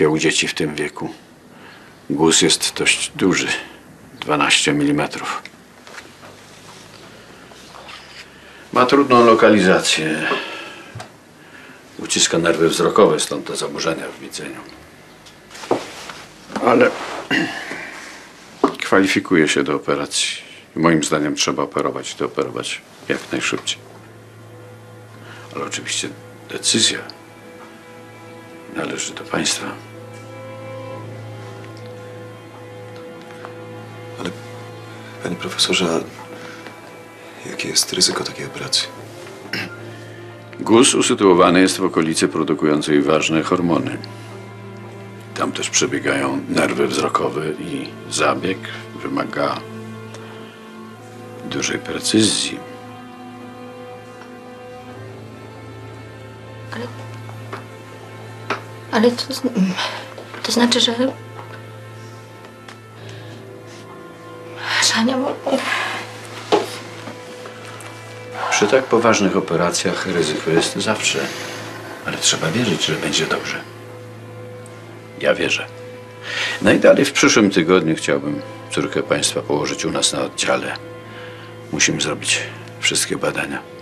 ciężkie u dzieci w tym wieku. Guz jest dość duży, 12 mm. Ma trudną lokalizację. Uciska nerwy wzrokowe, stąd te zaburzenia w widzeniu. Ale kwalifikuje się do operacji. Moim zdaniem trzeba operować i to operować jak najszybciej. Ale oczywiście decyzja należy do państwa. Ale panie profesorze, jakie jest ryzyko takiej operacji? Guz usytuowany jest w okolicy produkującej ważne hormony. Tam też przebiegają nerwy wzrokowe i zabieg wymaga dużej precyzji. Ale to znaczy, że... Ania... Przy tak poważnych operacjach ryzyko jest zawsze, ale trzeba wierzyć, że będzie dobrze. Ja wierzę. No i dalej w przyszłym tygodniu chciałbym córkę państwa położyć u nas na oddziale. Musimy zrobić wszystkie badania.